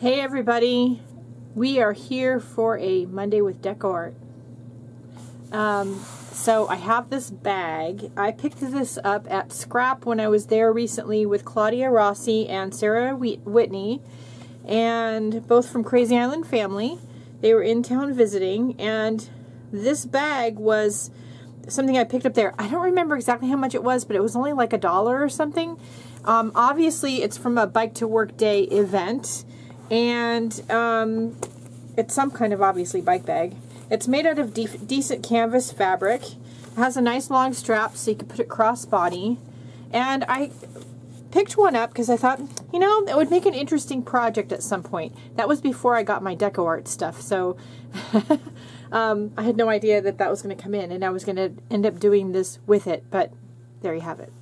Hey everybody, we are here for a Monday with DecoArt. So I have this bag. I picked this up at Scrap when I was there recently with Claudia Rossi and Sarah Whitney, and both from Crazy Island Family. They were in town visiting, and this bag was something I picked up there. I don't remember exactly how much it was, but it was only like $1 or something. Obviously it's from a Bike to Work Day event. And it's some kind of obviously bike bag. It's made out of decent canvas fabric. It has a nice long strap so you can put it crossbody. And I picked one up because I thought, you know, that would make an interesting project at some point. That was before I got my DecoArt stuff, so I had no idea that that was going to come in and I was going to end up doing this with it, but there you have it.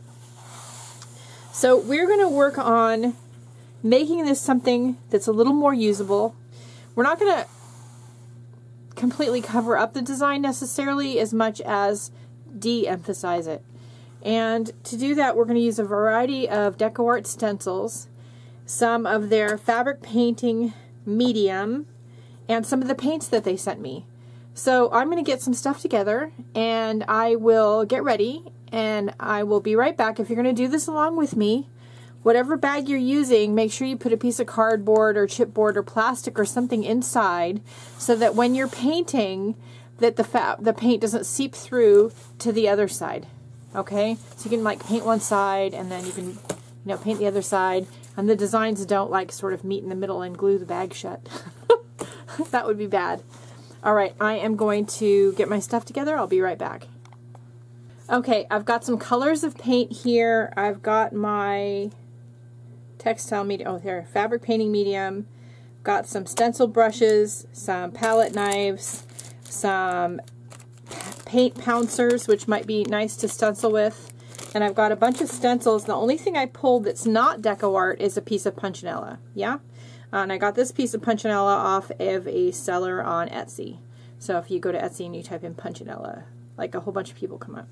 So we're going to work on making this something that's a little more usable. We're not going to completely cover up the design necessarily as much as de-emphasize it. And to do that, we're going to use a variety of DecoArt stencils, some of their fabric painting medium, and some of the paints that they sent me. So I'm going to get some stuff together and I will get ready and I will be right back. If you're going to do this along with me, whatever bag you're using, make sure you put a piece of cardboard or chipboard or plastic or something inside so that when you're painting that the paint doesn't seep through to the other side, okay? So you can like paint one side and then you can, you know, paint the other side, and the designs don't like sort of meet in the middle and glue the bag shut. That would be bad. All right, I am going to get my stuff together. I'll be right back. Okay, I've got some colors of paint here. I've got my textile medium, oh there, fabric painting medium, got some stencil brushes, some palette knives, some paint pouncers, which might be nice to stencil with, and I've got a bunch of stencils. The only thing I pulled that's not DecoArt is a piece of punchinella, yeah? And I got this piece of punchinella off of a seller on Etsy. So if you go to Etsy and you type in punchinella, like a whole bunch of people come up.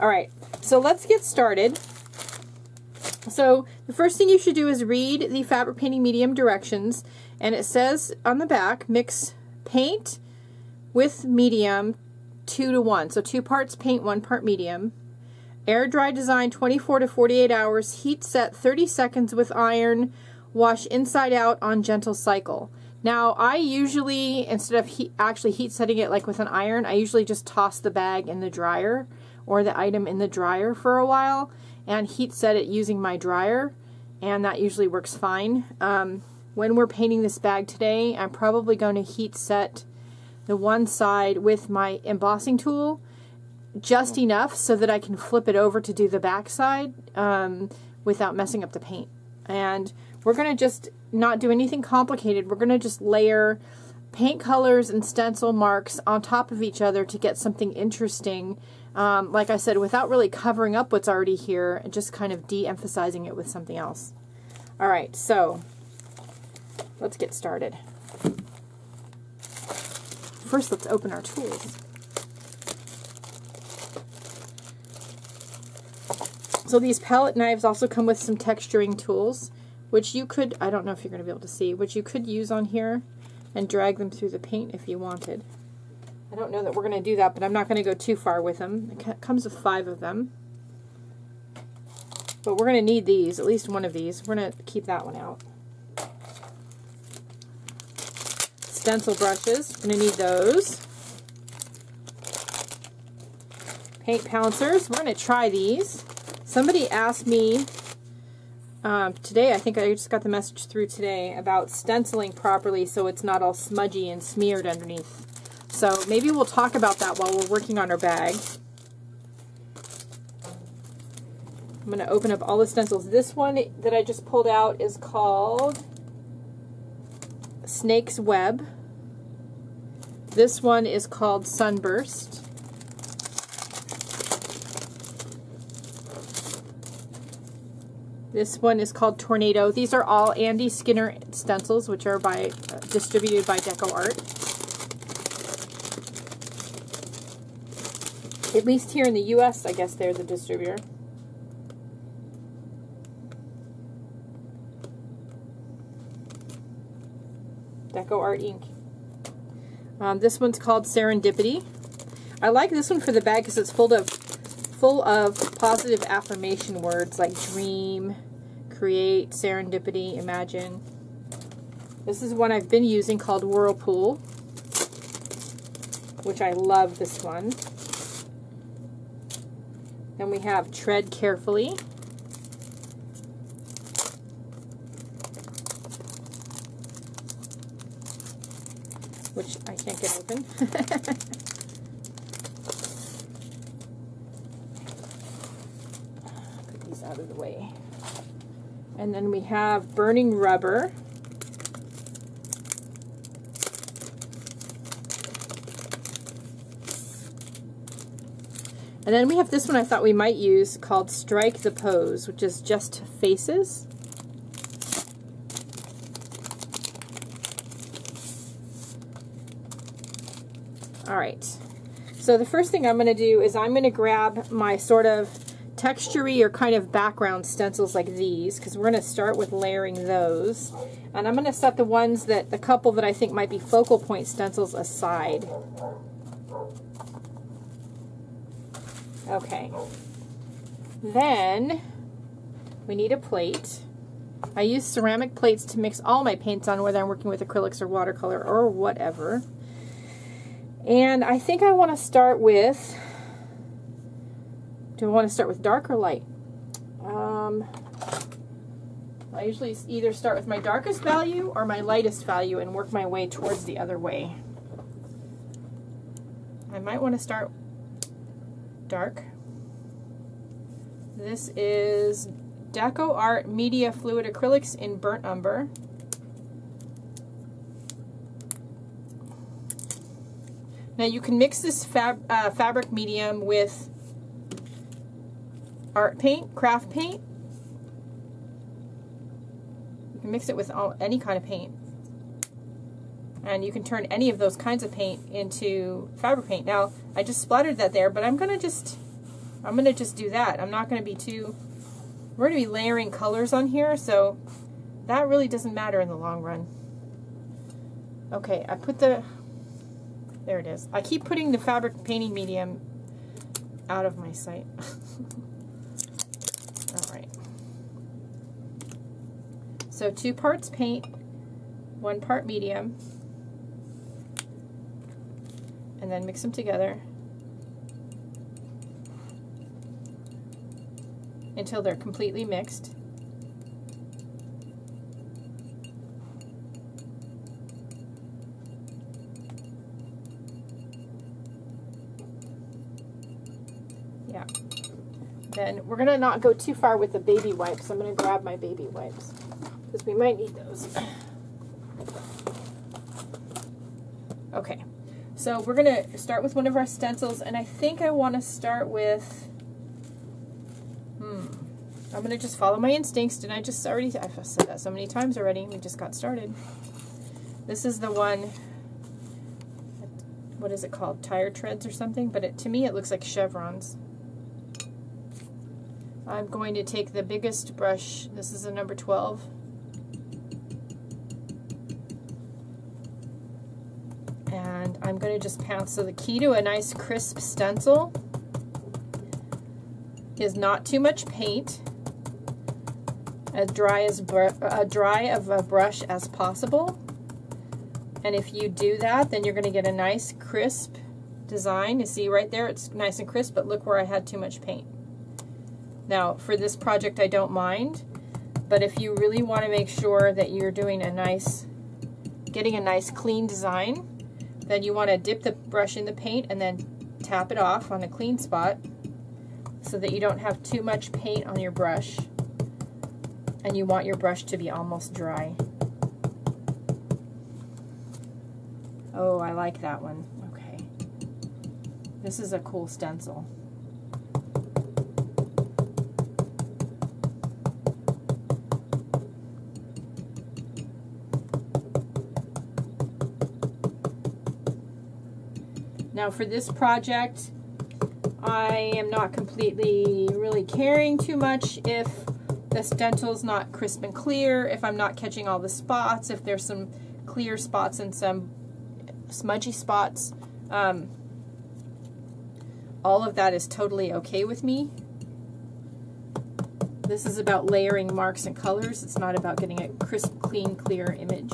Alright, so let's get started. So the first thing you should do is read the fabric painting medium directions, and it says on the back, mix paint with medium 2 to 1. So 2 parts paint, 1 part medium. Air dry design 24 to 48 hours, heat set 30 seconds with iron, wash inside out on gentle cycle. Now I usually, instead of actually heat setting it like with an iron, I usually just toss the bag in the dryer or the item in the dryer for a while and heat set it using my dryer, and that usually works fine. When we're painting this bag today, I'm probably going to heat set the one side with my embossing tool just enough so that I can flip it over to do the back side without messing up the paint. And we're going to just not do anything complicated. We're going to just layer paint colors and stencil marks on top of each other to get something interesting. Like I said, without really covering up what's already here and just kind of de-emphasizing it with something else. All right, so let's get started. First, let's open our tools. So these palette knives also come with some texturing tools, which you could, I don't know if you're going to be able to see, which you could use on here and drag them through the paint if you wanted. I don't know that we're going to do that, but I'm not going to go too far with them. It comes with 5 of them. But we're going to need these, at least one of these. We're going to keep that one out. Stencil brushes, we're going to need those. Paint pouncers, we're going to try these. Somebody asked me today, I think I just got the message through today, about stenciling properly so it's not all smudgy and smeared underneath. So maybe we'll talk about that while we're working on our bag. I'm going to open up all the stencils. This one that I just pulled out is called Snake's Web. This one is called Sunburst. This one is called Tornado. These are all Andy Skinner stencils, which are distributed by DecoArt. At least here in the US, I guess they're the distributor. DecoArt ink. This one's called Serendipity. I like this one for the bag because it's full of positive affirmation words like dream, create, serendipity, imagine. This is one I've been using called Whirlpool, which I love this one. Then we have Tread Carefully. Which I can't get open. Put these out of the way. And then we have Burning Rubber. And then we have this one I thought we might use called Strike the Pose, which is just faces. All right, so the first thing I'm going to do is I'm going to grab my sort of texture-y or kind of background stencils like these, because we're going to start with layering those. And I'm going to set the ones that, the couple that I think might be focal point stencils aside. Okay, then we need a plate. I use ceramic plates to mix all my paints on, whether I'm working with acrylics or watercolor or whatever. And I think I want to start with, do I want to start with dark or light? I usually either start with my darkest value or my lightest value and work my way towards the other way. I might want to start dark. This is DecoArt Media Fluid Acrylics in Burnt Umber. Now you can mix this fabric medium with art paint, craft paint. You can mix it with any kind of paint. And you can turn any of those kinds of paint into fabric paint. Now, I just splattered that there, but I'm gonna just do that. I'm not gonna be too, we're gonna be layering colors on here, so that really doesn't matter in the long run. Okay, I put the, there it is. I keep putting the fabric painting medium out of my sight. All right. So 2 parts paint, 1 part medium. And then mix them together until they're completely mixed. Yeah. Then we're gonna not go too far with the baby wipes. I'm gonna grab my baby wipes because we might need those. Okay. So we're going to start with one of our stencils, and I think I want to start with, I'm going to just follow my instincts. Didn't I just already, I've said that so many times already, we just got started. This is the one, what is it called, tire treads or something, but it, to me it looks like chevrons. I'm going to take the biggest brush, this is a number 12. And I'm going to just pounce. So the key to a nice crisp stencil is not too much paint, as dry of a brush as possible. And if you do that, then you're going to get a nice crisp design. You see right there, it's nice and crisp, but look where I had too much paint. Now, for this project, I don't mind, but if you really want to make sure that you're doing a nice, getting a nice clean design, then you want to dip the brush in the paint and then tap it off on a clean spot so that you don't have too much paint on your brush, and you want your brush to be almost dry. Oh, I like that one. Okay. This is a cool stencil. Now for this project, I am not completely really caring too much if the stencil's not crisp and clear, if I'm not catching all the spots, if there's some clear spots and some smudgy spots. All of that is totally okay with me. This is about layering marks and colors. It's not about getting a crisp, clean, clear image.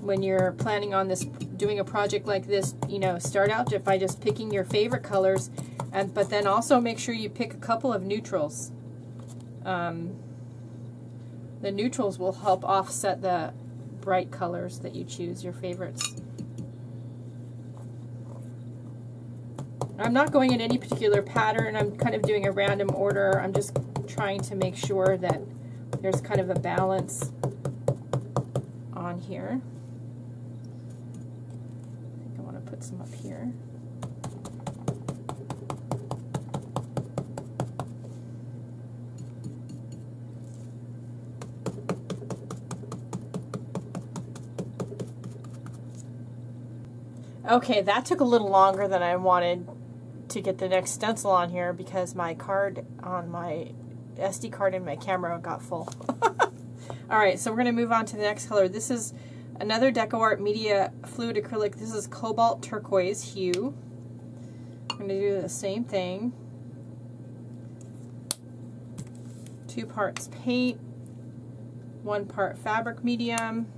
When you're planning on this, doing a project like this, you know, start out by just picking your favorite colors, but then also make sure you pick a couple of neutrals. The neutrals will help offset the bright colors that you choose, your favorites. I'm not going in any particular pattern. I'm kind of doing a random order. I'm just trying to make sure that there's kind of a balance on here. I think I want to put some up here. Okay, that took a little longer than I wanted to get the next stencil on here because my card on my SD card in my camera got full. Alright, so we're going to move on to the next color. This is another DecoArt Media Fluid Acrylic. This is Cobalt Turquoise Hue. I'm going to do the same thing. 2 parts paint, 1 part fabric medium.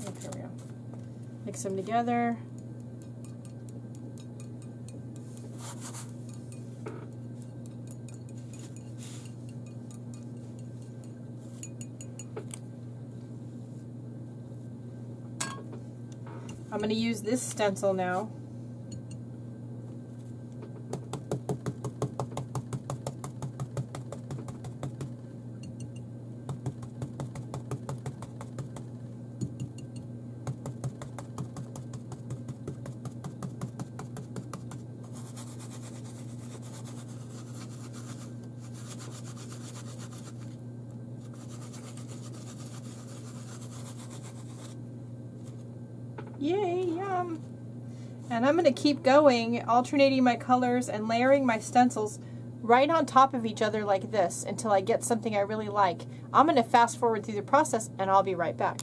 There we go. Mix them together. I'm going to use this stencil now. And I'm going to keep going, alternating my colors and layering my stencils right on top of each other like this until I get something I really like. I'm going to fast forward through the process and I'll be right back.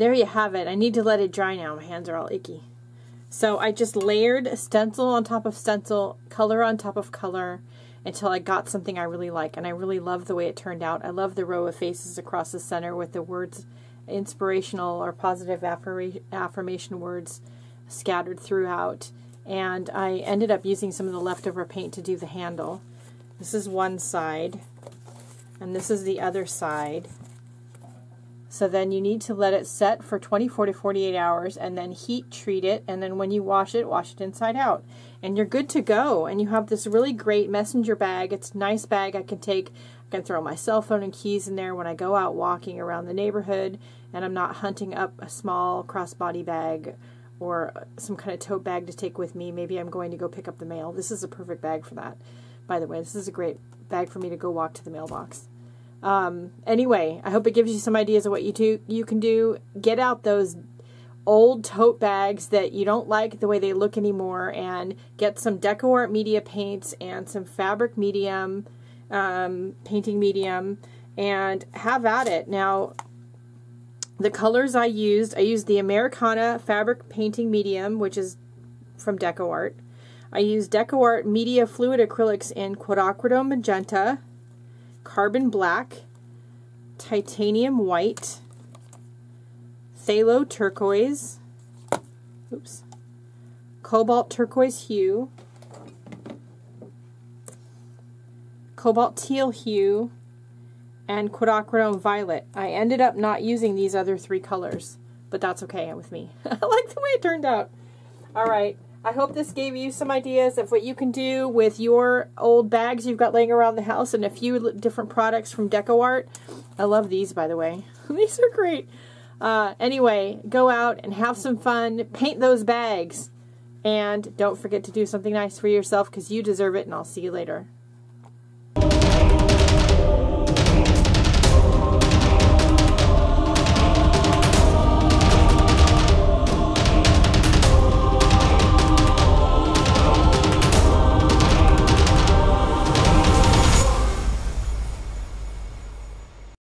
There you have it. I need to let it dry now. My hands are all icky. So I just layered stencil on top of stencil, color on top of color, until I got something I really like. And I really love the way it turned out. I love the row of faces across the center with the words, inspirational or positive affirmation words scattered throughout. And I ended up using some of the leftover paint to do the handle. This is one side, and this is the other side. So then you need to let it set for 24 to 48 hours and then heat treat it, and then when you wash it inside out. And you're good to go, and you have this really great messenger bag. It's a nice bag I can take. I can throw my cell phone and keys in there when I go out walking around the neighborhood and I'm not hunting up a small crossbody bag or some kind of tote bag to take with me. Maybe I'm going to go pick up the mail. This is a perfect bag for that. By the way, this is a great bag for me to go walk to the mailbox. Anyway, I hope it gives you some ideas of what you can do. Get out those old tote bags that you don't like the way they look anymore, and get some DecoArt media paints and some fabric medium, painting medium, and have at it. Now, the colors I used the Americana fabric painting medium, which is from DecoArt. I used DecoArt Media Fluid Acrylics in Quinacradone Magenta, Carbon Black, Titanium White, Phthalo Turquoise, oops, Cobalt Turquoise Hue, Cobalt Teal Hue, and Quinacradone Violet. I ended up not using these other three colors, but that's okay with me. I like the way it turned out. All right. I hope this gave you some ideas of what you can do with your old bags you've got laying around the house and a few different products from DecoArt. I love these, by the way. These are great. Anyway, go out and have some fun. Paint those bags. And don't forget to do something nice for yourself, because you deserve it, and I'll see you later.